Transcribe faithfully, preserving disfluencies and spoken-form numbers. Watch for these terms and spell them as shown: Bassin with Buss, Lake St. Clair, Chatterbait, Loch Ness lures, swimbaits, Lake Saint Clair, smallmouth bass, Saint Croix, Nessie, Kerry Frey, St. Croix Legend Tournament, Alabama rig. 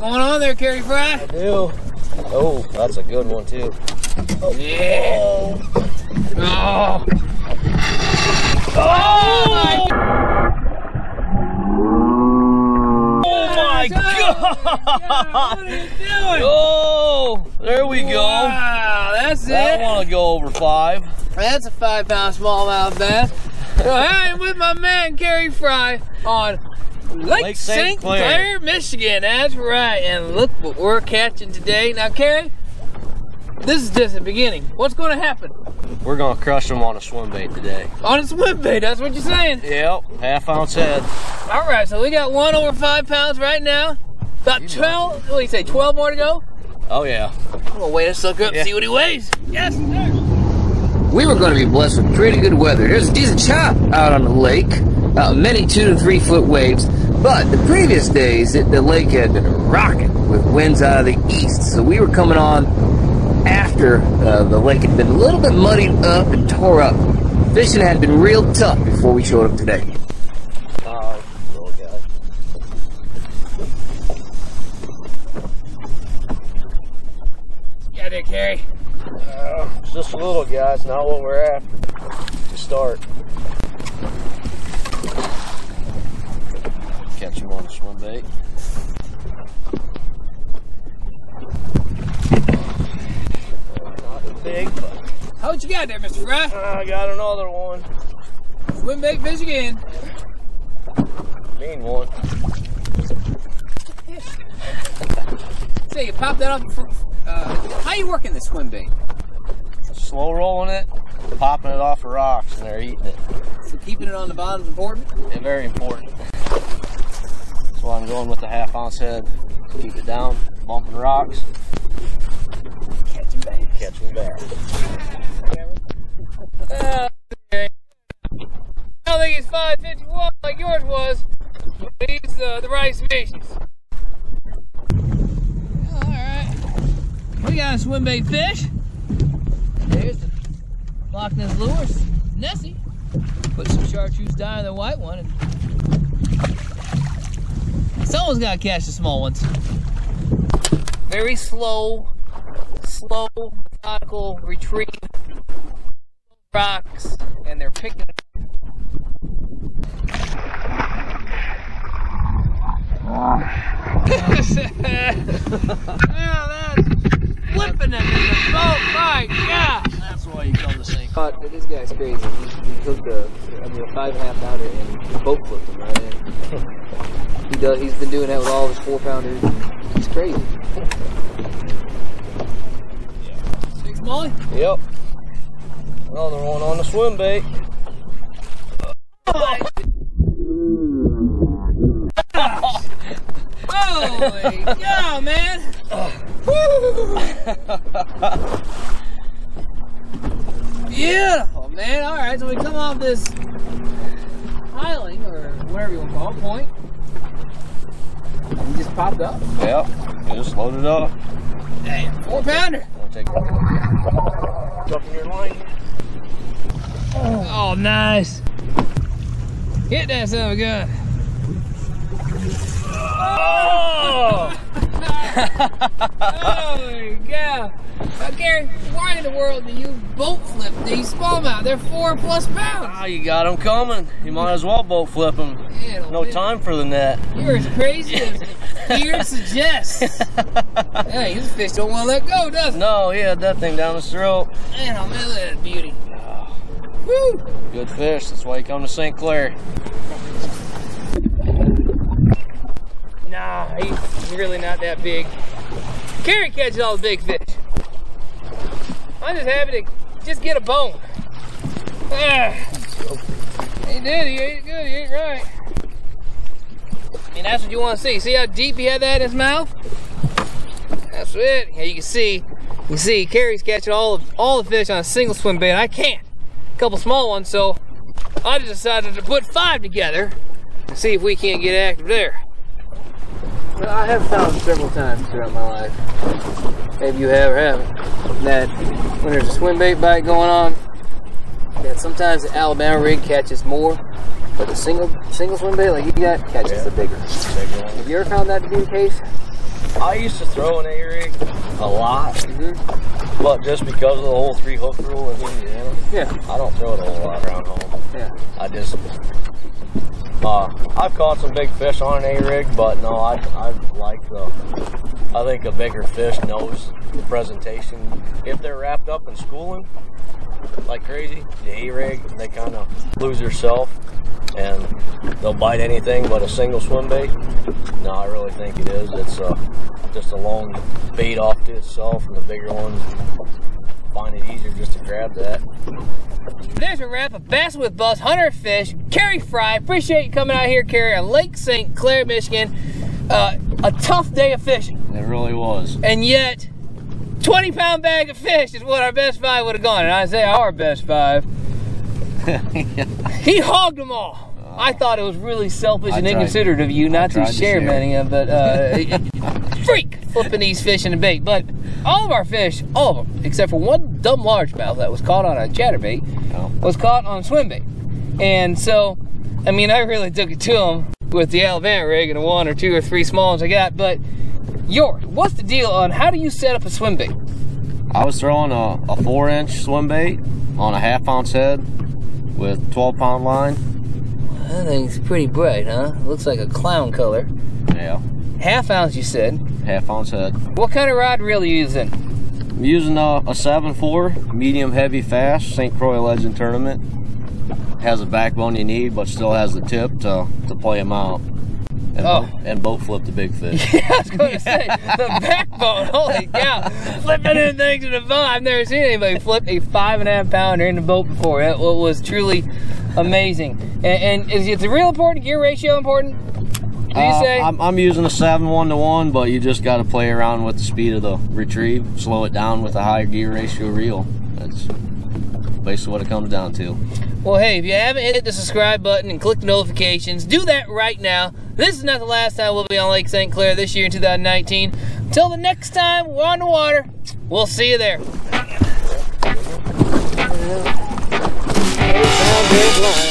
going on there, Kerry Frey? I do. Oh, that's a good one too. Oh. Yeah. Oh. Oh. Oh my, oh my God! What are you doing? Oh, there we go. Wow, that's it. I don't want to go over five. That's a five-pound smallmouth bass. So I'm with my man Kerry Frey on Lake, Lake Saint Clair, Clair, Michigan. That's right. And look what we're catching today. Now, Kerry, this is just the beginning. What's going to happen? We're going to crush them on a swim bait today. On a swim bait? That's what you're saying? Yep. Half ounce head. All right. So we got one over five pounds right now. About twelve, what do you say, twelve more to go? Oh, yeah. I'm going to wait a sucker up, yeah, and see what he weighs. Yes, sir. We were going to be blessed with pretty good weather. There's a decent chop out on the lake. Uh, many two to three foot waves, but the previous days it, the lake had been rocking with winds out of the east, so we were coming on after uh, the lake had been a little bit muddied up and tore up. Fishing had been real tough before we showed up today. Uh, little guy. Yeah, there, Kerry. Uh, it's just a little guy. It's not what we're after to start. Catch him on a swim bait. Not big, but. How what you got there, Mister Frey? Uh, I got another one. Swim bait fish again. Mean one. Say, so you pop that off. For, uh, how you working the swim bait? Slow rolling it, popping it off the rocks, and they're eating it. So keeping it on the bottom is important? Yeah, very important. That's why I'm going with the half ounce head. Keep it down, bumping rocks. Catch him back. Catch him back. uh, okay. I don't think it's five fifty-one like yours was, but he's uh, the right species. Alright. We got a swim bait fish. There's the Loch Ness lures. Nessie. Put some chartreuse dye on the white one. And someone's got to catch the small ones. Very slow, slow, methodical retrieve rocks, and they're picking it up. Yeah, that's flipping them in the boat, my God! That's why you come to Saint Croix. Uh, this guy's crazy. He, he took the, I mean, a five and a half pounder and the boat flipped him right in. He does, he's been doing that with all his four pounders. It's crazy. Six molly? Yep. Another one on the swim bait. Oh, holy cow, man! Beautiful, man. Alright, so we come off this piling, or whatever you want to call it, point. He just popped up. Yep, he just loaded up. Damn, four pounder. Take it. Up in your line. Oh, oh, nice. Hit that son of a gun. Oh! Holy cow. Now, Kerry, why in the world do you boat flip these smallmouth? They're four plus pounds. Ah, you got them coming. You might as well boat flip them. Man, no time for the net. You're as crazy as fear suggests. Hey, this fish don't want to let go, does it? No, he had that thing down his throat. Man, oh man, look at that beauty. Oh. Woo! Good fish. That's why you come to Saint Clair. Nah, he's really not that big. Kerry catches all the big fish. I'm just happy to just get a bone. Ah. He did, he ate good, he ate right. I mean, that's what you want to see. See how deep he had that in his mouth? That's it. Yeah, you can see, you see, Kerry's catching all of, all the fish on a single swim bait. I can't. A couple small ones, so I just decided to put five together and see if we can't get active there. Well, I have found several times throughout my life, maybe you have or haven't, that when there's a swim bait bite going on, that sometimes the Alabama rig catches more, but the single single swim bait like you got catches, yeah, the bigger. Big one. Have you ever found that to be the case? I used to throw an A rig a lot, mm-hmm. but just because of the whole three hook rule in Indiana, yeah, I don't throw it a whole lot around home. Yeah, I just uh, I've caught some big fish on an A rig, but no, I I like the I think a bigger fish knows the presentation. If they're wrapped up in schooling like crazy, the A rig they kind of lose themselves. And they'll bite anything but a single swim bait. No, I really think it is. It's uh, just a long bait off to itself, and the bigger ones find it easier just to grab that. There's a wrap of Bass with Buzz Hunter Fish, Kerry Frey. Appreciate you coming out here, Kerry, on Lake Saint Clair, Michigan. Uh, a tough day of fishing. It really was. And yet, twenty pound bag of fish is what our best five would have gone. And I say our best five. He hogged them all. Uh, I thought it was really selfish I and inconsiderate of you not to share, to share many of them, but uh, freak flipping these fish in the bait. But all of our fish, all of them, except for one dumb largemouth that was caught on a chatterbait, oh. was caught on swim bait. And so, I mean, I really took it to him with the Alabama rig and the one or two or three small ones I got. But, York, what's the deal on how do you set up a swim bait? I was throwing a, a four inch swim bait on a half ounce head with twelve pound line. That thing's pretty bright, huh? Looks like a clown color. Yeah. Half ounce, you said? Half ounce head. What kind of rod reel are you using? I'm using a, a seven four, medium heavy fast, Saint Croix Legend Tournament. Has a backbone you need, but still has the tip to, to play them out. And, oh. boat, and boat flip the big fish. Yeah, I was going to say, the backbone, holy cow. Flipping in things in the boat. I've never seen anybody flip a five and a half pounder in the boat before. That was truly amazing. And, and is it the reel important, gear ratio important? Do you uh, say? I'm, I'm using a seven one to one, but you just got to play around with the speed of the retrieve, slow it down with a higher gear ratio reel. That's basically what it comes down to. Well, hey, if you haven't hit the subscribe button and click the notifications, do that right now. This is not the last time we'll be on Lake Saint Clair this year in two thousand nineteen. Until the next time we're on the water, we'll see you there. Yeah. Yeah.